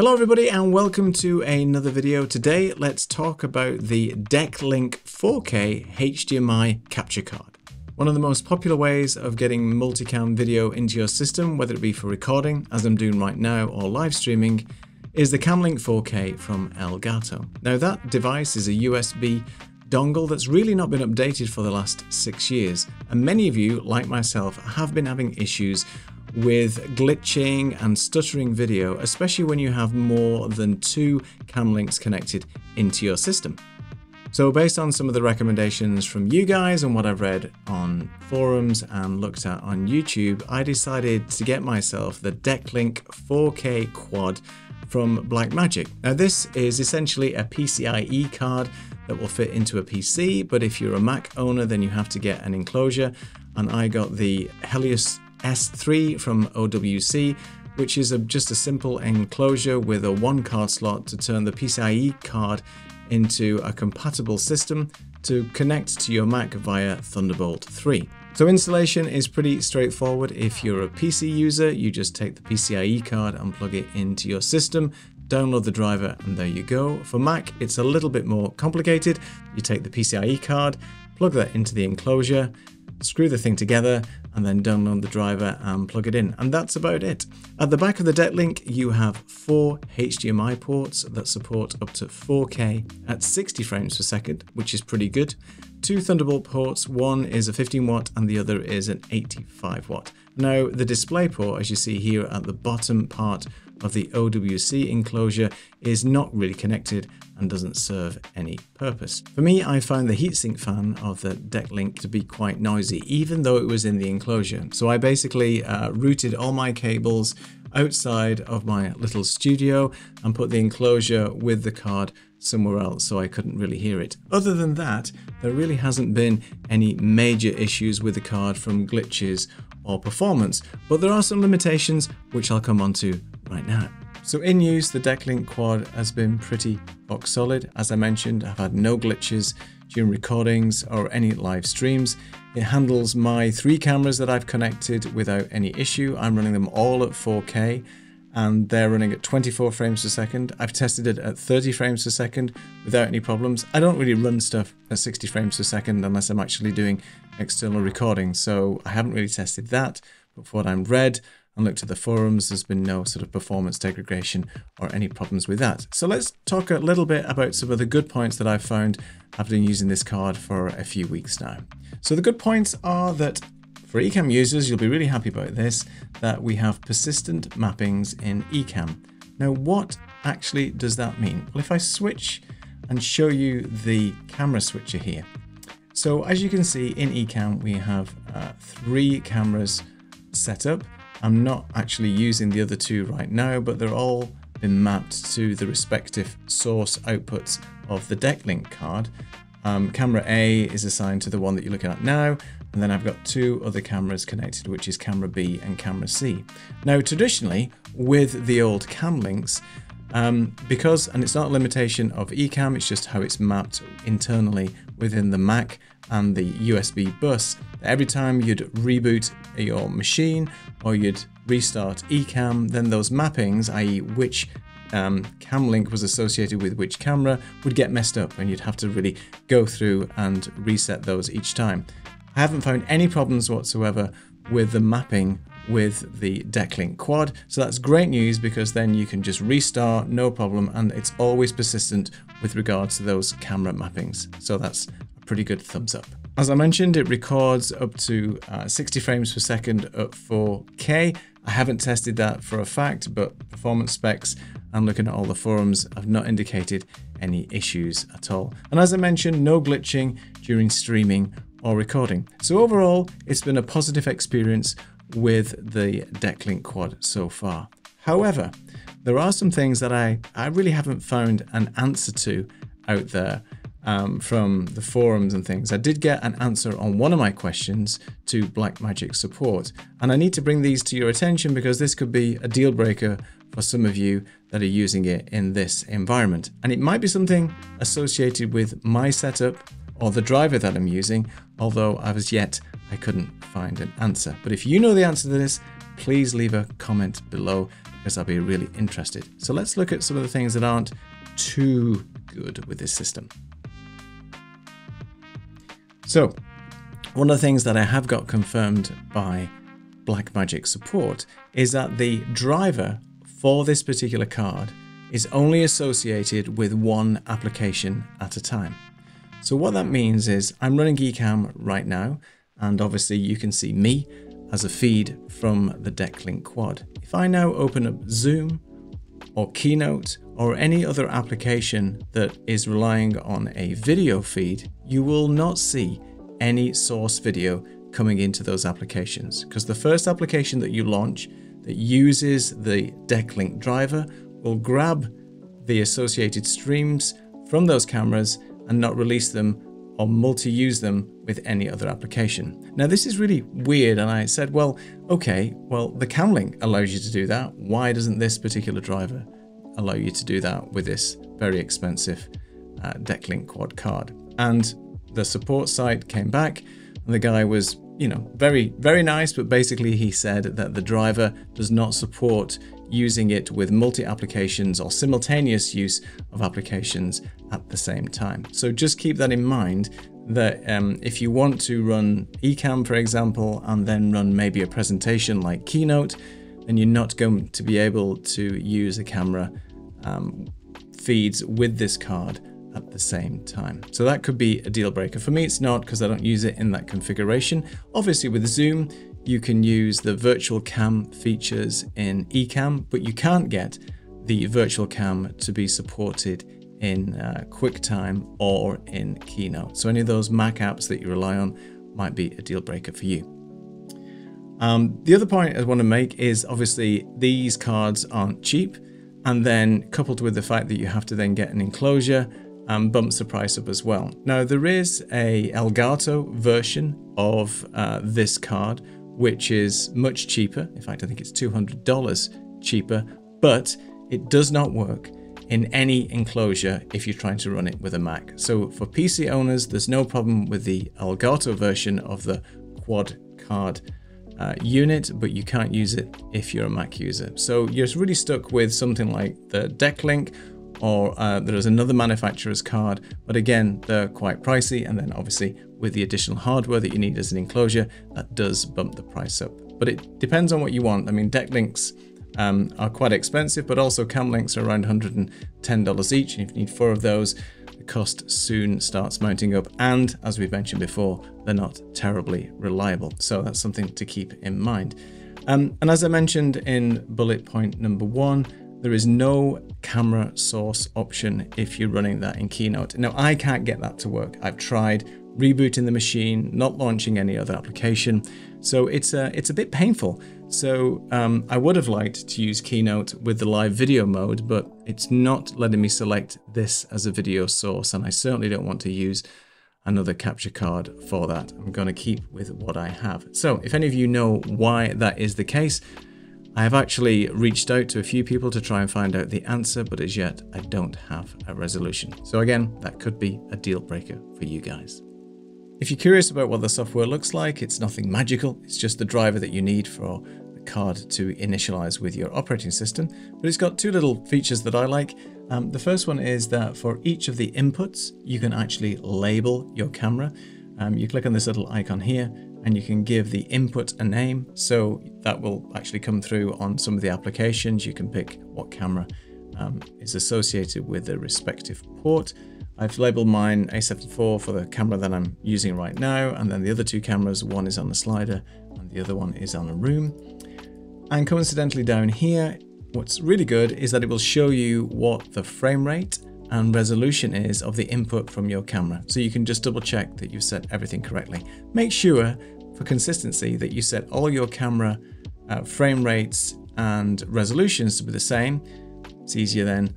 Hello everybody and welcome to another video. Today let's talk about the DeckLink 4K HDMI capture card. One of the most popular ways of getting multicam video into your system, whether it be for recording, as I'm doing right now, or live streaming, is the Cam Link 4K from Elgato. Now that device is a USB dongle that's really not been updated for the last 6 years, and many of you, like myself, have been having issues with glitching and stuttering video, especially when you have more than 2 cam links connected into your system. So based on some of the recommendations from you guys and what I've read on forums and looked at on YouTube, I decided to get myself the DeckLink 4K Quad from Blackmagic. Now this is essentially a PCIe card that will fit into a PC, but if you're a Mac owner, then you have to get an enclosure. And I got the Helios s3 from OWC, which is just a simple enclosure with a 1 card slot to turn the PCIe card into a compatible system to connect to your Mac via Thunderbolt 3. So installation is pretty straightforward. If you're a PC user, you just take the PCIe card and plug it into your system, download the driver, and there you go. For Mac, it's a little bit more complicated. You take the PCIe card, plug that into the enclosure, screw the thing together, and then download the driver and plug it in. And that's about it. At the back of the DeckLink, you have 4 HDMI ports that support up to 4K at 60 frames per second, which is pretty good. 2 Thunderbolt ports, one is a 15 watt and the other is an 85 watt. Now, the display port, as you see here at the bottom part of the OWC enclosure, is not really connected and doesn't serve any purpose. For me, I found the heatsink fan of the DeckLink to be quite noisy, even though it was in the enclosure. So I basically routed all my cables outside of my little studio and put the enclosure with the card somewhere else, so I couldn't really hear it. Other than that, there really hasn't been any major issues with the card from glitches or performance, but there are some limitations which I'll come on to right now. So in use, the DeckLink Quad has been pretty rock solid. As I mentioned, I've had no glitches during recordings or any live streams. It handles my 3 cameras that I've connected without any issue. I'm running them all at 4K and they're running at 24 frames per second. I've tested it at 30 frames per second without any problems. I don't really run stuff at 60 frames per second unless I'm actually doing external recording, so I haven't really tested that. But for what I've read and looked at the forums, there's been no sort of performance degradation or any problems with that. So let's talk a little bit about some of the good points that I've found after using this card for a few weeks now. So the good points are that for Ecamm users, you'll be really happy about this, that we have persistent mappings in Ecamm. Now, what actually does that mean? Well, if I switch and show you the camera switcher here. So as you can see in Ecamm, we have 3 cameras set up. I'm not actually using the other 2 right now, but they're all been mapped to the respective source outputs of the DeckLink card. Camera A is assigned to the one that you're looking at now, and then I've got 2 other cameras connected, which is camera B and camera C. Now, traditionally, with the old cam links, because, and it's not a limitation of Ecamm, it's just how it's mapped internally within the Mac and the USB bus, every time you'd reboot your machine or you'd restart Ecamm, then those mappings, i.e. which cam link was associated with which camera, would get messed up, and you'd have to really go through and reset those each time. I haven't found any problems whatsoever with the mapping with the DeckLink Quad, so that's great news, because then you can just restart, no problem, and it's always persistent with regards to those camera mappings. So that's a pretty good thumbs up. As I mentioned, it records up to 60 frames per second at 4K. I haven't tested that for a fact, but performance specs and looking at all the forums have not indicated any issues at all. And as I mentioned, no glitching during streaming or recording. So overall, it's been a positive experience with the DeckLink Quad so far. However, there are some things that I really haven't found an answer to out there from the forums and things. I did get an answer on one of my questions to Blackmagic support, and I need to bring these to your attention because this could be a deal breaker for some of you that are using it in this environment. And it might be something associated with my setup or the driver that I'm using, although as yet I couldn't find an answer. But if you know the answer to this, please leave a comment below because I'll be really interested. So let's look at some of the things that aren't too good with this system. So one of the things that I have got confirmed by Blackmagic support is that the driver for this particular card is only associated with one application at a time. So what that means is I'm running Ecamm right now, and obviously you can see me as a feed from the DeckLink Quad. If I now open up Zoom or Keynote or any other application that is relying on a video feed, you will not see any source video coming into those applications, because the first application that you launch that uses the DeckLink driver will grab the associated streams from those cameras and not release them or multi-use them with any other application. Now this is really weird, and I said, well, okay, well the Cam Link allows you to do that. Why doesn't this particular driver allow you to do that with this very expensive DeckLink Quad card? And the support site came back, and the guy was, you know, very, very nice, but basically he said that the driver does not support using it with multi-applications or simultaneous use of applications at the same time. So just keep that in mind, that if you want to run Ecamm, for example, and then run maybe a presentation like Keynote, then you're not going to be able to use a camera feeds with this card at the same time. So that could be a deal breaker. For me, it's not, because I don't use it in that configuration. Obviously with Zoom, you can use the virtual cam features in Ecamm, but you can't get the virtual cam to be supported in QuickTime or in Keynote. So any of those Mac apps that you rely on might be a deal breaker for you. The other point I want to make is obviously these cards aren't cheap, and then coupled with the fact that you have to then get an enclosure, bumps the price up as well. Now there is a Elgato version of this card, which is much cheaper. In fact, I think it's $200 cheaper, but it does not work in any enclosure if you're trying to run it with a Mac. So for PC owners, there's no problem with the Elgato version of the Quad card unit, but you can't use it if you're a Mac user. So you're really stuck with something like the DeckLink, or there is another manufacturer's card, but again, they're quite pricey. And then obviously with the additional hardware that you need as an enclosure, that does bump the price up. But it depends on what you want. I mean, DeckLinks are quite expensive, but also Cam Links are around $110 each. And if you need 4 of those, the cost soon starts mounting up. And as we've mentioned before, they're not terribly reliable. So that's something to keep in mind. And as I mentioned in bullet point number 1, there is no camera source option if you're running that in Keynote. Now, I can't get that to work. I've tried rebooting the machine, not launching any other application. So it's a bit painful. So I would have liked to use Keynote with the live video mode, but it's not letting me select this as a video source. And I certainly don't want to use another capture card for that. I'm going to keep with what I have. So if any of you know why that is the case, I have actually reached out to a few people to try and find out the answer, but as yet I don't have a resolution. So again, that could be a deal breaker for you guys. If you're curious about what the software looks like, it's nothing magical. It's just the driver that you need for the card to initialize with your operating system. But it's got 2 little features that I like. The first one is that for each of the inputs, you can actually label your camera. You click on this little icon here, and you can give the input a name. So that will actually come through on some of the applications. You can pick what camera is associated with the respective port. I've labeled mine A74 for the camera that I'm using right now. And then the other 2 cameras, one is on the slider and the other one is on a room. And coincidentally down here, what's really good is that it will show you what the frame rate and resolution is of the input from your camera. So you can just double check that you've set everything correctly. Make sure for consistency that you set all your camera frame rates and resolutions to be the same. It's easier then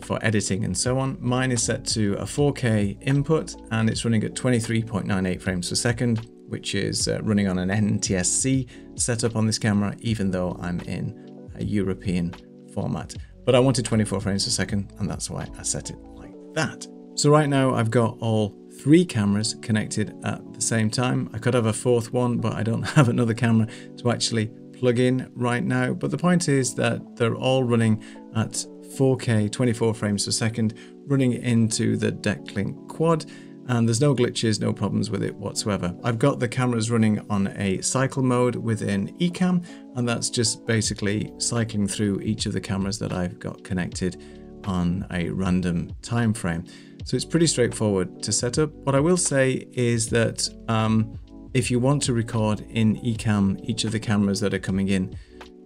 for editing and so on. Mine is set to a 4K input and it's running at 23.98 frames per second, which is running on an NTSC setup on this camera, even though I'm in a European format. But I wanted 24 frames per second, and that's why I set it like that. So right now I've got all 3 cameras connected at the same time. I could have a 4th one, but I don't have another camera to actually plugin right now, but the point is that they're all running at 4K 24 frames per second, running into the DeckLink Quad, and there's no glitches, no problems with it whatsoever. I've got the cameras running on a cycle mode within Ecamm, and that's just basically cycling through each of the cameras that I've got connected on a random time frame. So it's pretty straightforward to set up. What I will say is that if you want to record in Ecamm each of the cameras that are coming in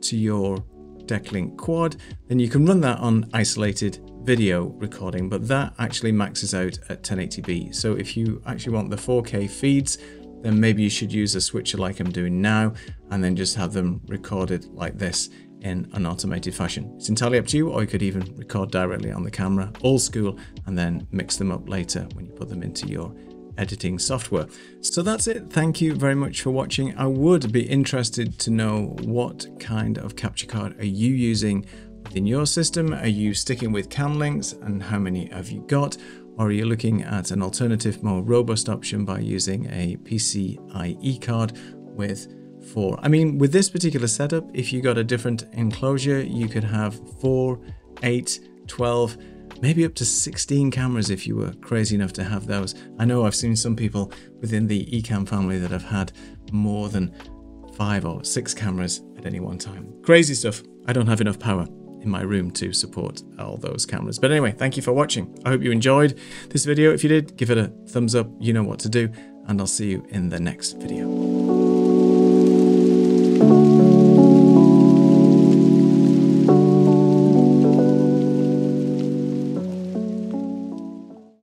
to your DeckLink Quad, then you can run that on isolated video recording, but that actually maxes out at 1080p. So if you actually want the 4K feeds, then maybe you should use a switcher like I'm doing now, and then just have them recorded like this in an automated fashion. It's entirely up to you, or you could even record directly on the camera, old school, and then mix them up later when you put them into your editing software. So that's it. Thank you very much for watching. I would be interested to know what kind of capture card are you using within your system. Are you sticking with Cam Links, and how many have you got? Or are you looking at an alternative, more robust option by using a PCIe card with 4? I mean, with this particular setup, if you got a different enclosure, you could have 4, 8, 12, maybe up to 16 cameras if you were crazy enough to have those. I know I've seen some people within the Ecamm family that have had more than 5 or 6 cameras at any one time. Crazy stuff. I don't have enough power in my room to support all those cameras. But anyway, thank you for watching. I hope you enjoyed this video. If you did, give it a thumbs up. You know what to do, and I'll see you in the next video.